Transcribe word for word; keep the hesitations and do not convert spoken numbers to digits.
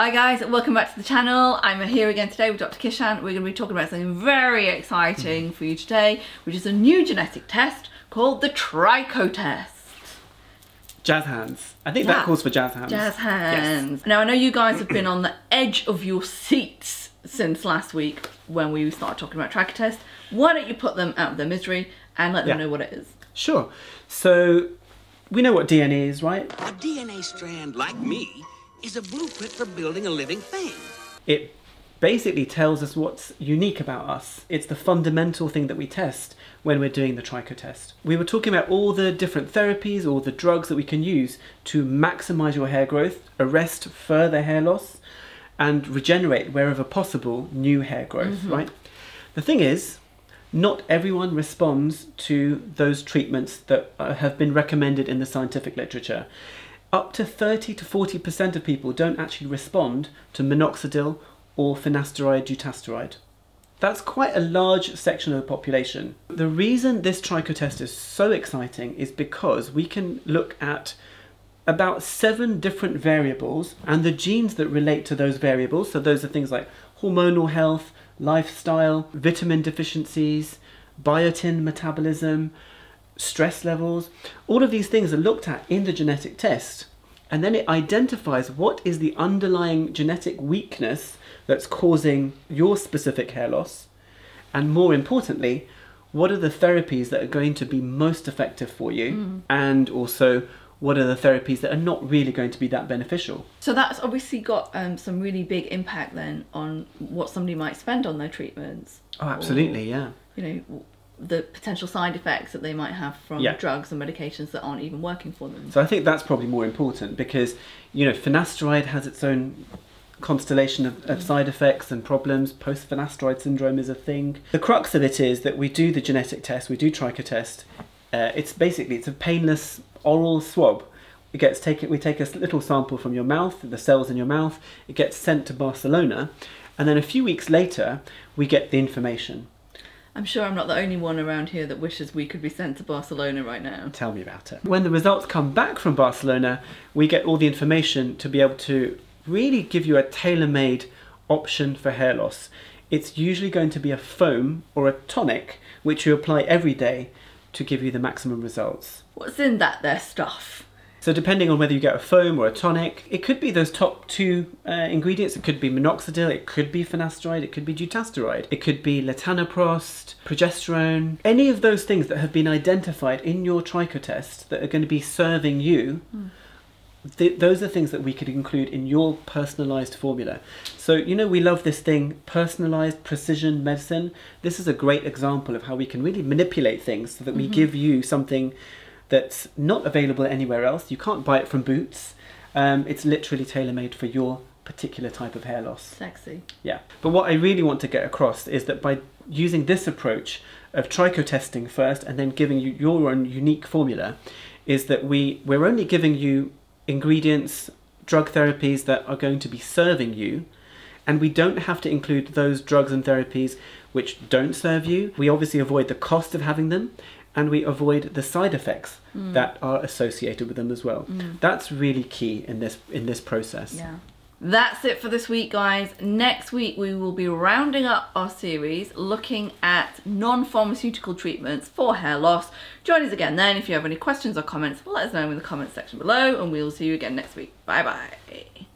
Hi guys, welcome back to the channel. I'm here again today with Doctor Kishan. We're going to be talking about something very exciting for you today, which is a new genetic test called the Trichotest. Jazz hands. I think yeah. that calls for jazz hands. Jazz hands. Yes. Now I know you guys have been on the edge of your seats since last week when we started talking about Trichotest. Why don't you put them out of their misery and let them yeah. know what it is? Sure. So we know what D N A is, right? A D N A strand, like me, is a blueprint for building a living thing. It basically tells us what's unique about us. It's the fundamental thing that we test when we're doing the Trichotest. We were talking about all the different therapies, all the drugs that we can use to maximize your hair growth, arrest further hair loss, and regenerate, wherever possible, new hair growth, mm-hmm. right? The thing is, not everyone responds to those treatments that have been recommended in the scientific literature. Up to thirty to forty percent of people don't actually respond to minoxidil or finasteride, dutasteride. That's quite a large section of the population. The reason this Trichotest is so exciting is because we can look at about seven different variables and the genes that relate to those variables. So those are things like hormonal health, lifestyle, vitamin deficiencies, biotin metabolism, stress levels. All of these things are looked at in the genetic test, and then it identifies what is the underlying genetic weakness that's causing your specific hair loss, and more importantly, what are the therapies that are going to be most effective for you, mm. and also what are the therapies that are not really going to be that beneficial. So that's obviously got um, some really big impact then on what somebody might spend on their treatments. Oh, absolutely, or, yeah. You know, the potential side effects that they might have from yeah. drugs and medications that aren't even working for them. So I think that's probably more important because, you know, finasteride has its own constellation of, of mm. side effects and problems. Post-finasteride syndrome is a thing. The crux of it is that we do the genetic test, we do Trichotest. Uh, it's basically, it's a painless oral swab. It gets taken, we take a little sample from your mouth, the cells in your mouth, it gets sent to Barcelona, and then a few weeks later, we get the information. I'm sure I'm not the only one around here that wishes we could be sent to Barcelona right now. Tell me about it. When the results come back from Barcelona, we get all the information to be able to really give you a tailor-made option for hair loss. It's usually going to be a foam or a tonic, which you apply every day to give you the maximum results. What's in that there stuff? So depending on whether you get a foam or a tonic, it could be those top two uh, ingredients. It could be minoxidil, it could be finasteride, it could be dutasteride, it could be latanoprost, progesterone. Any of those things that have been identified in your Trichotest that are going to be serving you, mm. th those are things that we could include in your personalised formula. So, you know, we love this thing, personalised precision medicine. This is a great example of how we can really manipulate things so that we mm-hmm. give you something that's not available anywhere else. You can't buy it from Boots. Um, it's literally tailor-made for your particular type of hair loss. Sexy. Yeah. But what I really want to get across is that by using this approach of Trichotesting first and then giving you your own unique formula, is that we, we're only giving you ingredients, drug therapies that are going to be serving you, and we don't have to include those drugs and therapies which don't serve you. We obviously avoid the cost of having them, and we avoid the side effects mm. that are associated with them as well. Mm. That's really key in this in this process. Yeah. That's it for this week, guys. Next week we will be rounding up our series looking at non-pharmaceutical treatments for hair loss. Join us again then. If you have any questions or comments, let us know in the comments section below, and we'll see you again next week. Bye bye.